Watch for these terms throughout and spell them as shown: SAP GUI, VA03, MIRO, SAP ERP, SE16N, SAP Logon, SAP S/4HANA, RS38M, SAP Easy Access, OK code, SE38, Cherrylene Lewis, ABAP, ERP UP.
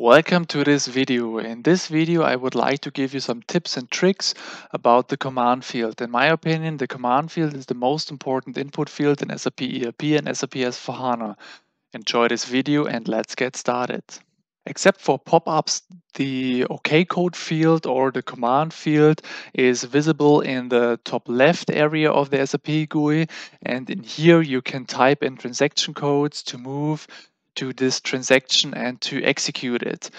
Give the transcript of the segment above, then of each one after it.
Welcome to this video. In this video, I would like to give you some tips and tricks about the command field. In my opinion, the command field is the most important input field in SAP ERP and SAP S/4HANA. Enjoy this video and let's get started. Except for pop-ups, the OK code field or the command field is visible in the top left area of the SAP GUI. And in here, you can type in transaction codes to move to this transaction and to execute it.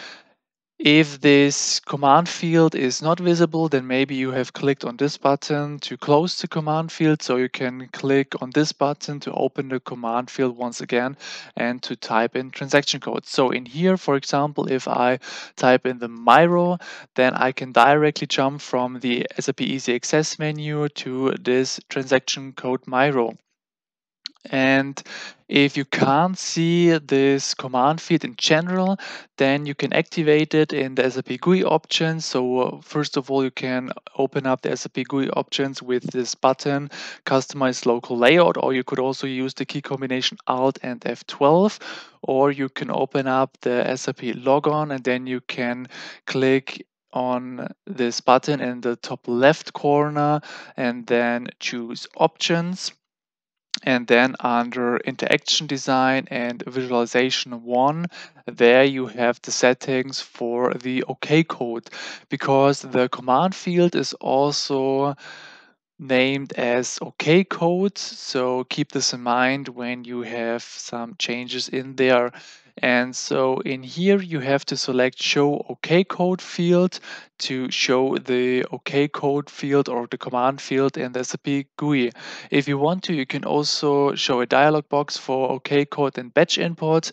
If this command field is not visible, then maybe you have clicked on this button to close the command field. So you can click on this button to open the command field once again and to type in transaction code. So in here, for example, if I type in the MIRO, then I can directly jump from the SAP Easy Access menu to this transaction code MIRO. And if you can't see this command field in general, then you can activate it in the SAP GUI options. So first of all, you can open up the SAP GUI options with this button, Customize Local Layout, or you could also use the key combination Alt and F12, or you can open up the SAP Logon and then you can click on this button in the top left corner and then choose Options. And then under Interaction Design and Visualization 1, there you have the settings for the OK code, because the command field is also named as OK code. So keep this in mind when you have some changes in there. And so in here, you have to select Show OK code field to show the OK code field or the command field in the SAP GUI. If you want to, you can also show a dialog box for OK code and batch import,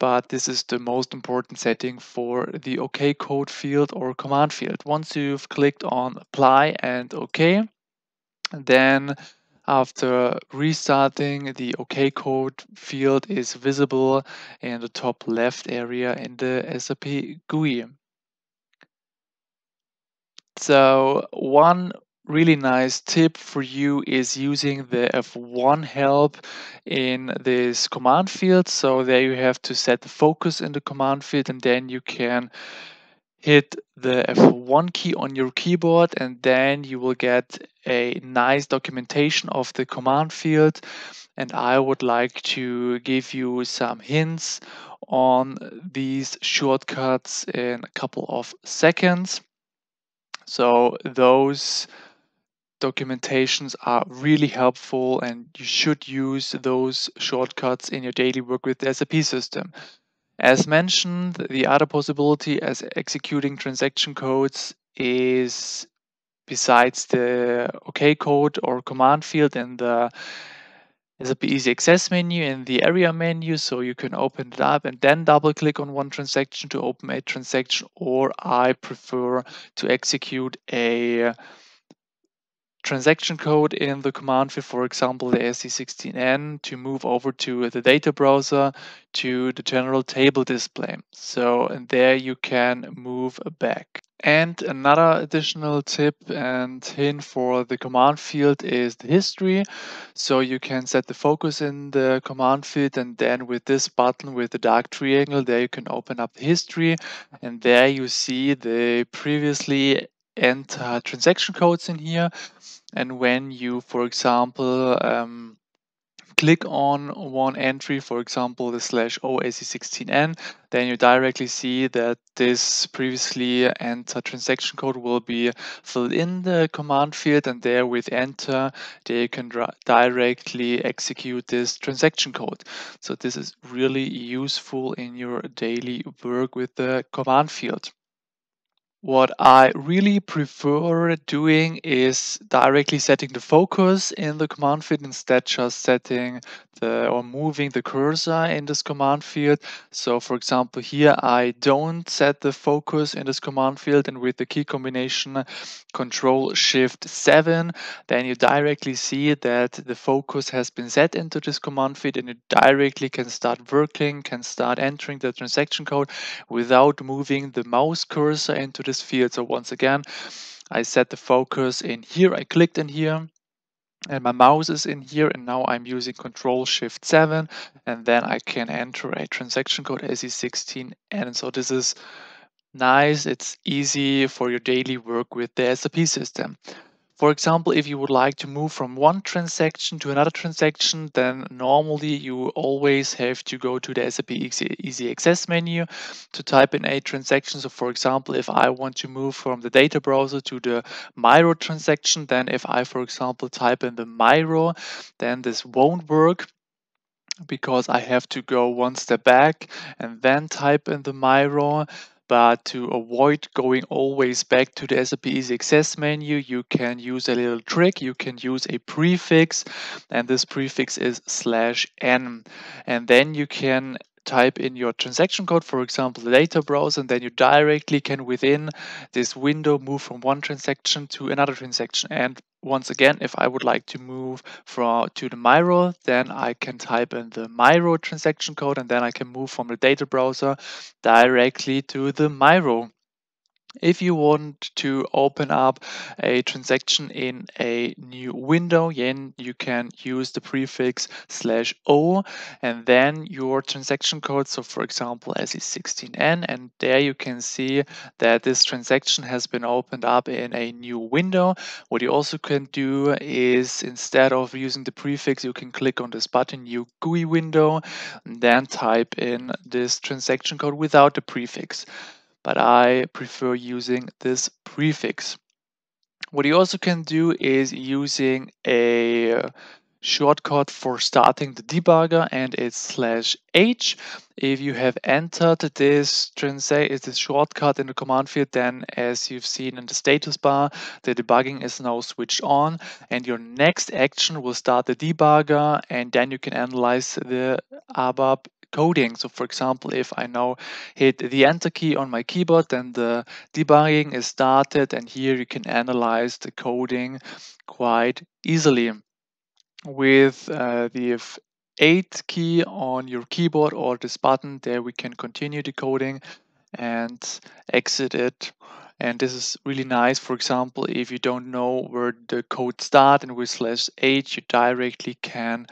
but this is the most important setting for the OK code field or command field. Once you've clicked on Apply and OK, then after restarting, the OK code field is visible in the top left area in the SAP GUI. So one really nice tip for you is using the F1 help in this command field. So there you have to set the focus in the command field, and then you can hit the F1 key on your keyboard, and then you will get a nice documentation of the command field. And I would like to give you some hints on these shortcuts in a couple of seconds. So those documentations are really helpful, and you should use those shortcuts in your daily work with the SAP system. As mentioned, the other possibility as executing transaction codes is, besides the OK code or command field in the SAP Easy Access menu, in the area menu, so you can open it up and then double click on one transaction to open a transaction, or I prefer to execute a transaction code in the command field, for example, the SE16N, to move over to the data browser to the general table display. So there you can move back. And another additional tip and hint for the command field is the history. So you can set the focus in the command field, and then with this button with the dark triangle, there you can open up the history, and there you see the previously entered transaction codes in here. And when you, for example, click on one entry, for example, the /0SE16N, then you directly see that this previously entered transaction code will be filled in the command field, and there with Enter, they can directly execute this transaction code. So this is really useful in your daily work with the command field. What I really prefer doing is directly setting the focus in the command field instead just setting or moving the cursor in this command field. So for example, here I don't set the focus in this command field, and with the key combination Ctrl+Shift+7, then you directly see that the focus has been set into this command field, and you directly can start working, can start entering the transaction code without moving the mouse cursor into the field. So once again, I set the focus in here, I clicked in here, and my mouse is in here, and now I'm using Control-Shift-7, and then I can enter a transaction code SE16N. And so this is nice, it's easy for your daily work with the SAP system. For example, if you would like to move from one transaction to another transaction, then normally you always have to go to the SAP Easy Access menu to type in a transaction. So for example, if I want to move from the data browser to the MIRO transaction, then if I, for example, type in the MIRO, then this won't work, because I have to go one step back and then type in the MIRO. But to avoid going always back to the SAP Easy Access menu, you can use a little trick. You can use a prefix, and this prefix is /n. And then you can type in your transaction code, for example, the data browser, and then you directly can, within this window, move from one transaction to another transaction. And once again, if I would like to move to the MIRO, then I can type in the MIRO transaction code, and then I can move from the data browser directly to the MIRO. If you want to open up a transaction in a new window, then you can use the prefix /o, and then your transaction code, so for example SE16N, and there you can see that this transaction has been opened up in a new window. What you also can do is, instead of using the prefix, you can click on this button, New GUI Window, and then type in this transaction code without the prefix. But I prefer using this prefix. What you also can do is using a shortcut for starting the debugger, and it's /H. If you have entered this shortcut in the command field, then as you've seen in the status bar, the debugging is now switched on, and your next action will start the debugger, and then you can analyze the ABAP coding. So for example, if I now hit the enter key on my keyboard, then the debugging is started, and here you can analyze the coding quite easily. With the F8 key on your keyboard or this button, there we can continue the coding and exit it. And this is really nice, for example, if you don't know where the code starts, and with /H you directly can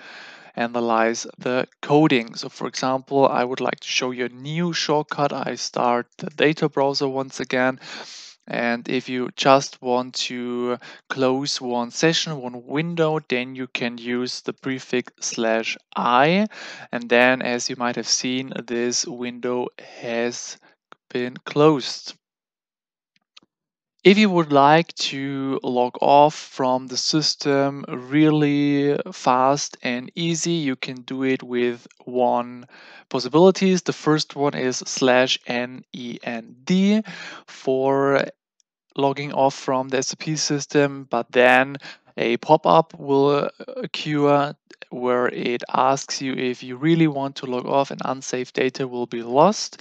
analyze the coding. So for example, I would like to show you a new shortcut. I start the data browser once again. And if you just want to close one session, one window, then you can use the prefix /I. And then, as you might have seen, this window has been closed. If you would like to log off from the system really fast and easy, you can do it with one possibility. The first one is /NEND for logging off from the SAP system, but then a pop-up will occur where it asks you if you really want to log off and unsaved data will be lost.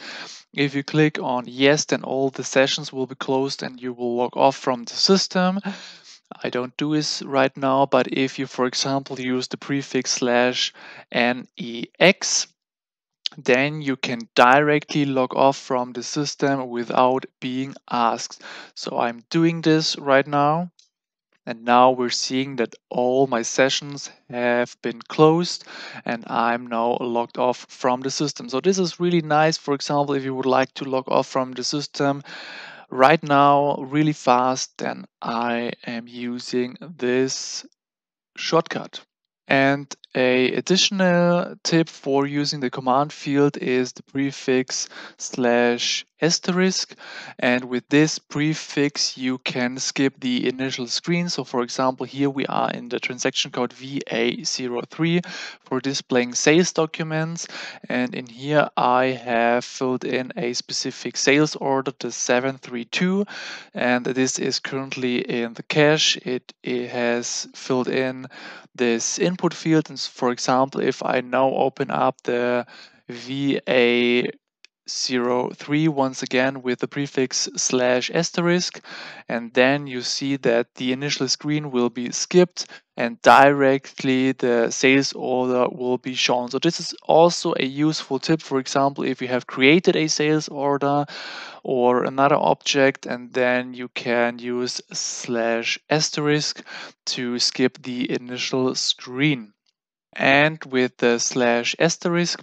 If you click on yes, then all the sessions will be closed and you will log off from the system. I don't do this right now, but if you, for example, use the prefix /NEX, then you can directly log off from the system without being asked. So I'm doing this right now, and now we're seeing that all my sessions have been closed, and I'm now logged off from the system. So this is really nice, for example, if you would like to log off from the system right now really fast, then I am using this shortcut. And an additional tip for using the command field is the prefix ***. And with this prefix, you can skip the initial screen. So for example, here we are in the transaction code VA03 for displaying sales documents. And in here, I have filled in a specific sales order, the 732. And this is currently in the cache. It has filled in this input field. And for example, if I now open up the VA 03 once again with the prefix /*, and then you see that the initial screen will be skipped and directly the sales order will be shown. So this is also a useful tip, for example, if you have created a sales order or another object, and then you can use /* to skip the initial screen. And with the /*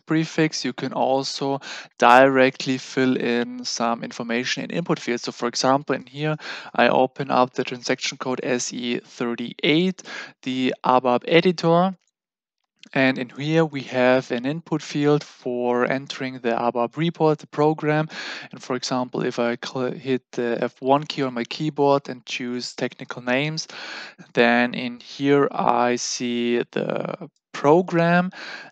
prefix, you can also directly fill in some information in input fields. So for example, in here, I open up the transaction code SE38, the ABAP editor. And in here, we have an input field for entering the ABAP report, the program. And for example, if I hit the F1 key on my keyboard and choose technical names, then in here, I see the program,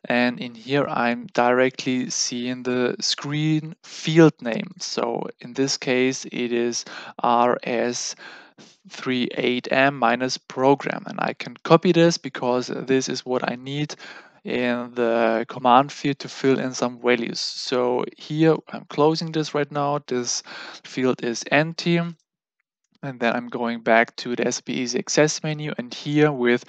and in here I'm directly seeing the screen field name. So in this case it is RS38M -program, and I can copy this because this is what I need in the command field to fill in some values. So here I'm closing this right now. This field is empty. And then I'm going back to the SAP Easy Access menu, and here with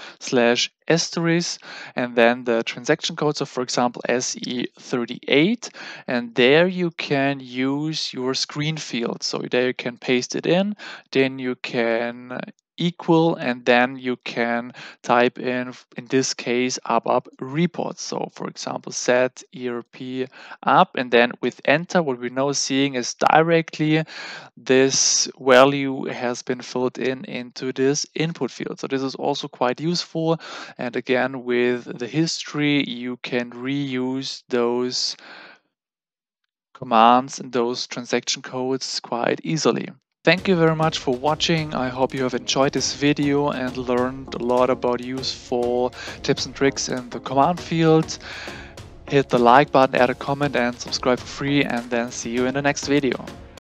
/* and then the transaction code. So for example, SE38, and there you can use your screen field. So there you can paste it in, then you can equal, and then you can type in this case, ABAP report. So for example, set ERP up, and then with enter, what we're now seeing is directly this value has been filled in into this input field. So this is also quite useful. And again, with the history, you can reuse those commands and those transaction codes quite easily. Thank you very much for watching. I hope you have enjoyed this video and learned a lot about useful tips and tricks in the command field. Hit the like button, add a comment, and subscribe for free, and then see you in the next video.